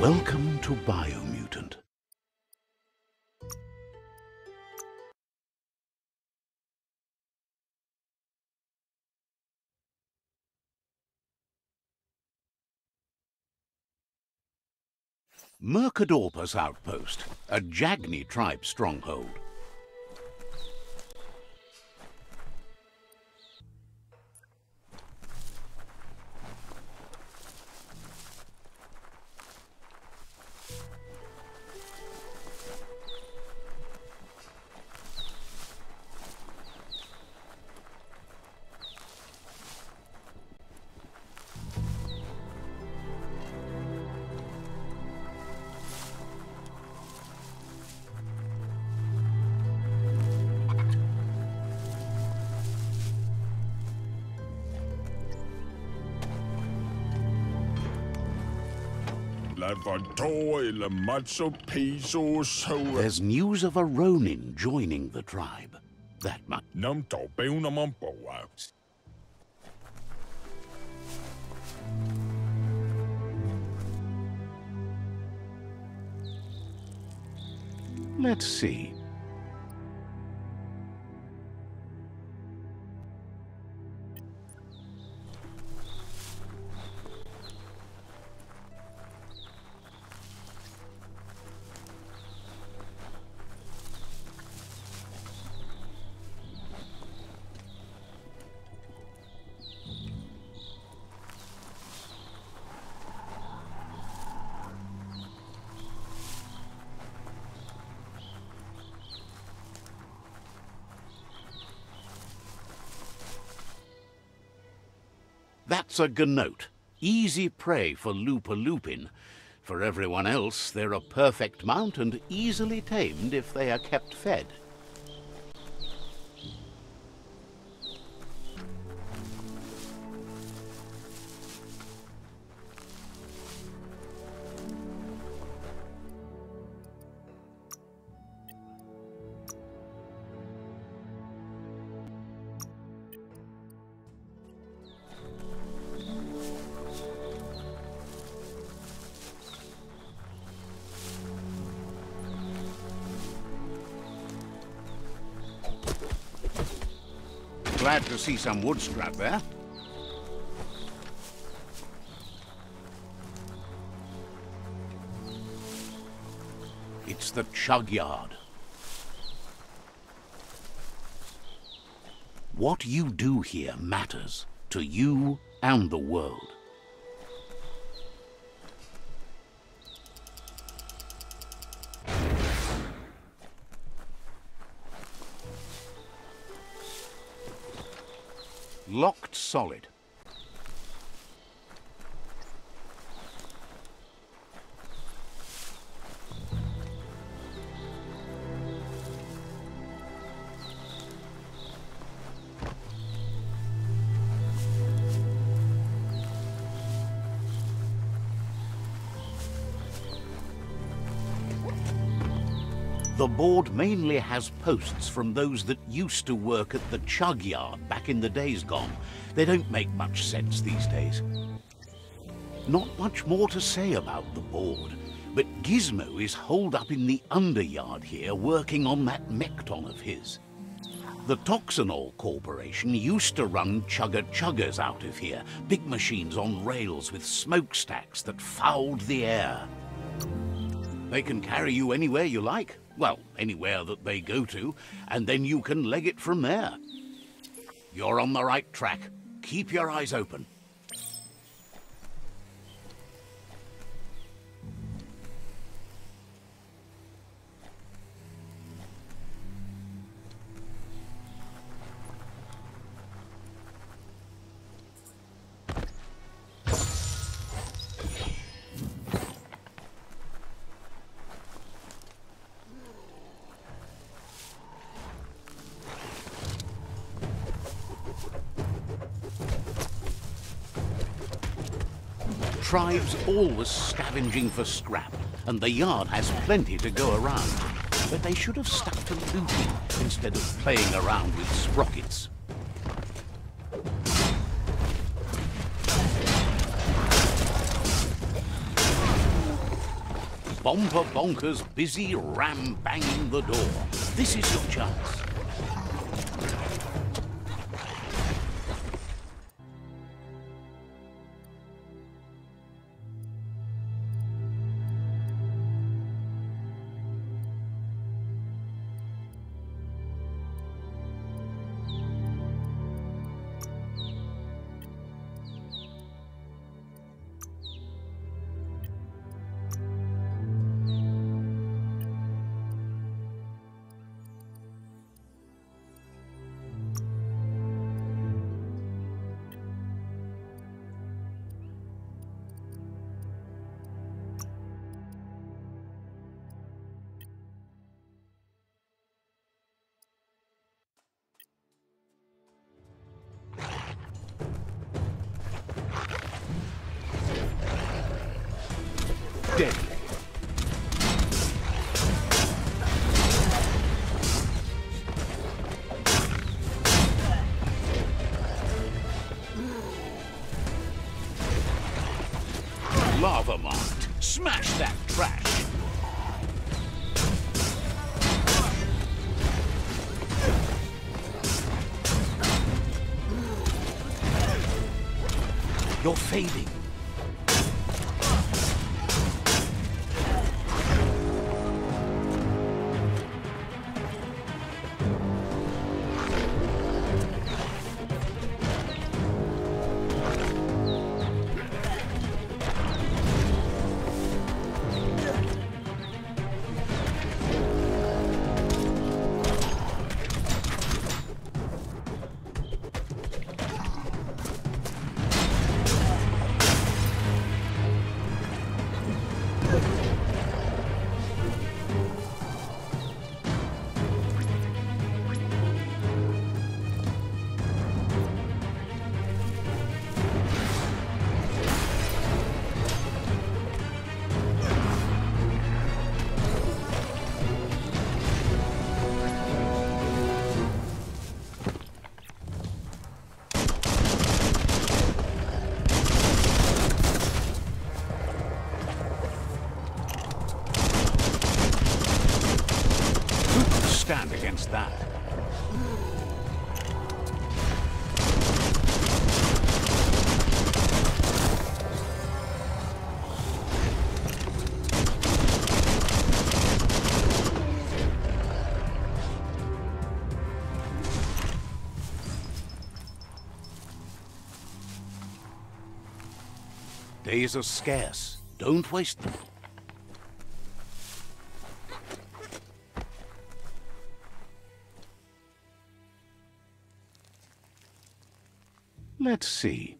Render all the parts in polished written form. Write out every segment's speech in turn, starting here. Welcome to Biomutant. Mercadorpus Outpost, a Jagney tribe stronghold. There's news of a Ronin joining the tribe. That much. Let's see. That's a ganote, easy prey for loop-a-lupin. For everyone else, they're a perfect mount and easily tamed if they are kept fed. Glad to see some wood scrap there. It's the chug yard. What you do here matters to you and the world. Locked solid. The board mainly has posts from those that used to work at the chug yard back in the days gone. They don't make much sense these days. Not much more to say about the board, but Gizmo is holed up in the underyard here working on that Mekton of his. The Toxinol Corporation used to run chuggers out of here, big machines on rails with smokestacks that fouled the air. They can carry you anywhere you like. Well, anywhere that they go to, and then you can leg it from there. You're on the right track. Keep your eyes open. Tribes always scavenging for scrap, and the yard has plenty to go around. But they should have stuck to looting instead of playing around with sprockets. Bomper Bonkers busy ram-banging the door. This is your chance. Lava Mart. Smash that trash. You're fading. Days are scarce. Don't waste them. Let's see.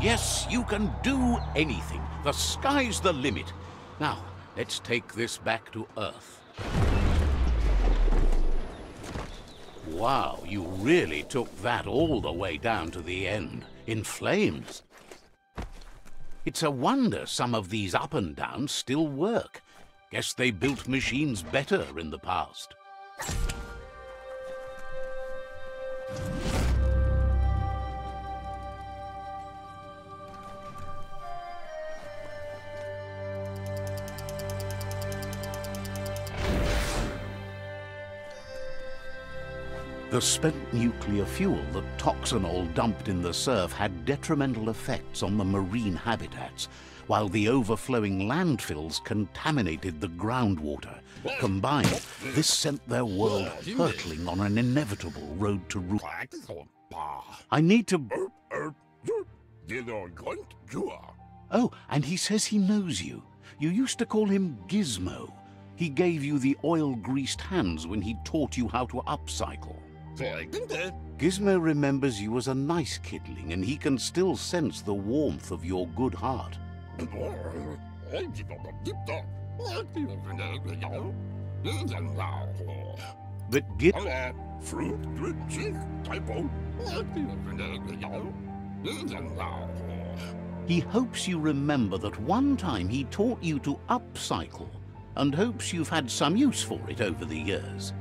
Yes, you can do anything. The sky's the limit. Now, let's take this back to Earth. Wow, you really took that all the way down to the end, in flames. It's a wonder some of these up and downs still work. Guess they built machines better in the past. The spent nuclear fuel that Toxinol dumped in the surf had detrimental effects on the marine habitats, while the overflowing landfills contaminated the groundwater. Combined, this sent their world hurtling on an inevitable road to ruin. I need to... Oh, and he says he knows you. You used to call him Gizmo. He gave you the oil-greased hands when he taught you how to upcycle. Gizmo remembers you as a nice kidling, and he can still sense the warmth of your good heart. But he hopes you remember that one time he taught you to upcycle, and hopes you've had some use for it over the years.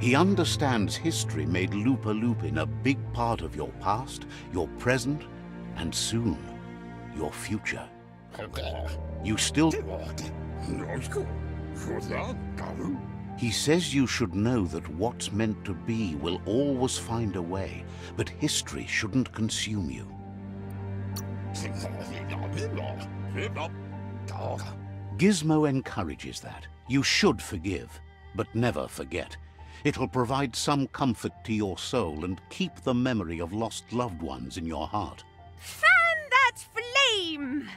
He understands history made loop-a-lupin a big part of your past, your present, and soon, your future. You still... He says you should know that what's meant to be will always find a way, but history shouldn't consume you. Gizmo encourages that. You should forgive, but never forget. It'll provide some comfort to your soul and keep the memory of lost loved ones in your heart. Fan that flame!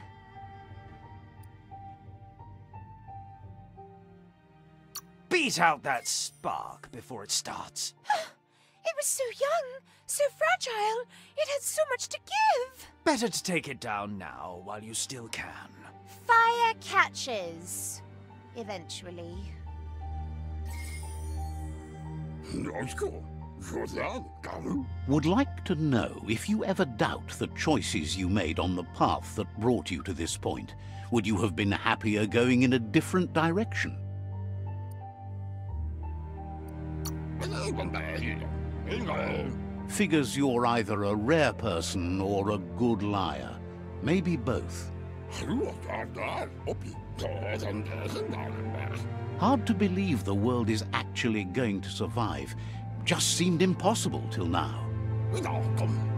Beat out that spark before it starts. It was so young, so fragile, it had so much to give. Better to take it down now while you still can. Fire catches, eventually. Would like to know if you ever doubt the choices you made on the path that brought you to this point. Would you have been happier going in a different direction? Figures you're either a rare person or a good liar. Maybe both. Hard to believe the world is actually going to survive. Just seemed impossible till now.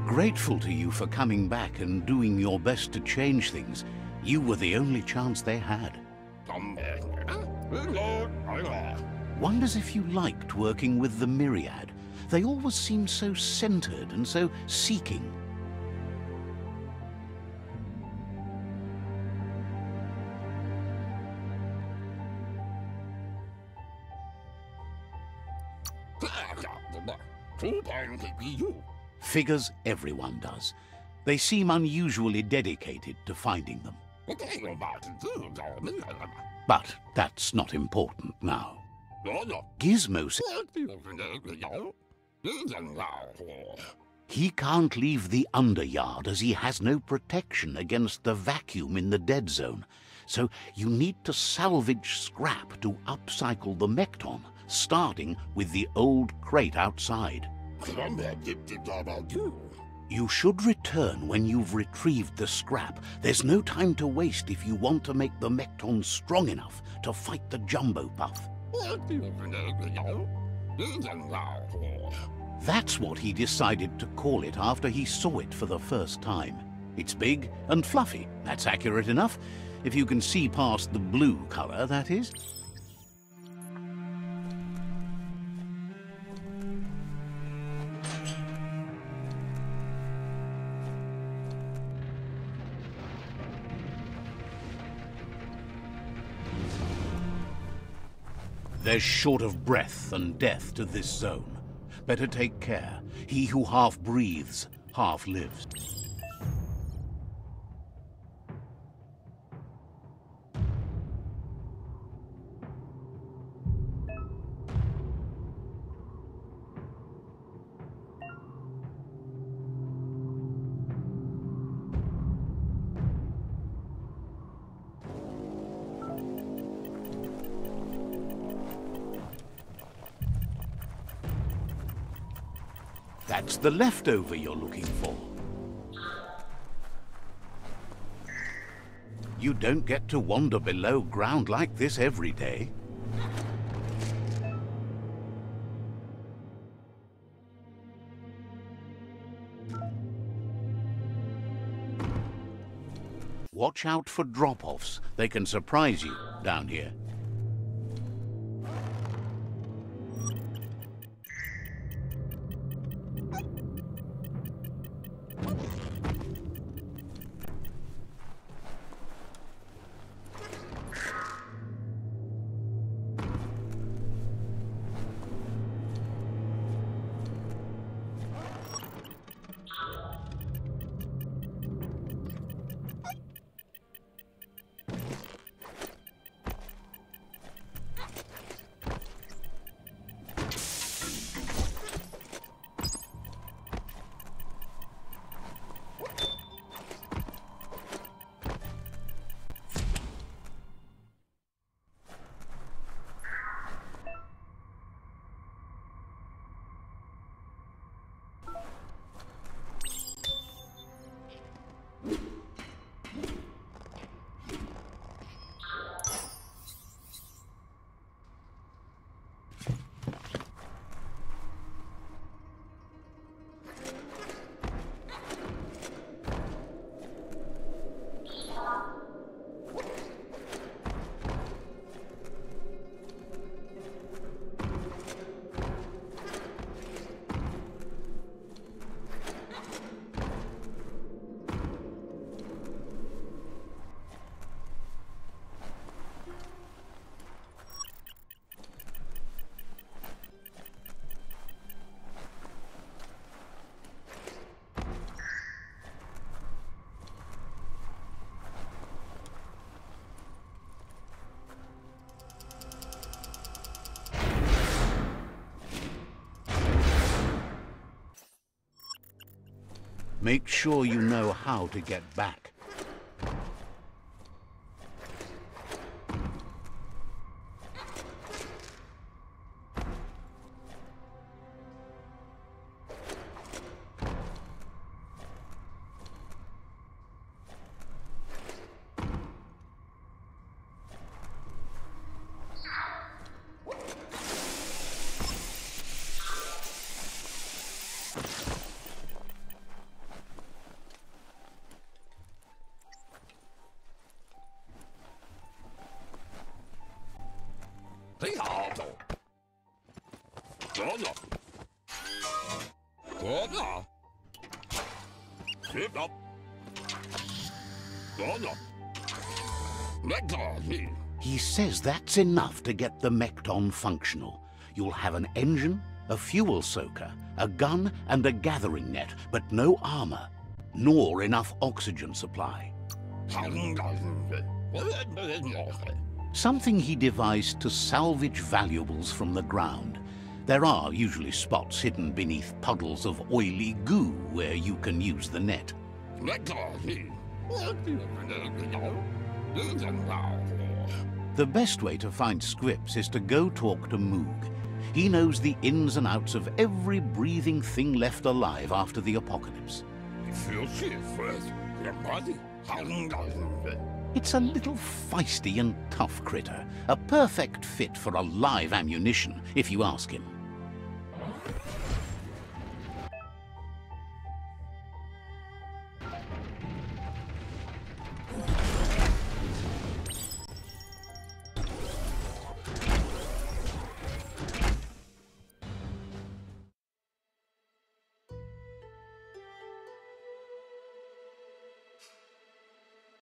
Grateful to you for coming back and doing your best to change things. You were the only chance they had. Wonders if you liked working with the Myriad. They always seem so centered and so seeking. Figures everyone does. They seem unusually dedicated to finding them. But that's not important now. Gizmo says he can't leave the underyard as he has no protection against the vacuum in the dead zone. So you need to salvage scrap to upcycle the Mekton, starting with the old crate outside. You should return when you've retrieved the scrap. There's no time to waste if you want to make the Mekton strong enough to fight the Jumbo Puff. That's what he decided to call it after he saw it for the first time. It's big and fluffy. That's accurate enough. If you can see past the blue color, that is. They're short of breath and death to this zone. Better take care. He who half breathes, half lives. That's the leftover you're looking for. You don't get to wander below ground like this every day. Watch out for drop-offs. They can surprise you down here. Make sure you know how to get back. He says that's enough to get the Mekton functional. You'll have an engine, a fuel soaker, a gun and a gathering net, but no armor, nor enough oxygen supply. Something he devised to salvage valuables from the ground. There are usually spots hidden beneath puddles of oily goo where you can use the net. The best way to find Squips is to go talk to Moog. He knows the ins and outs of every breathing thing left alive after the apocalypse. It's a little feisty and tough critter, a perfect fit for a live ammunition, if you ask him.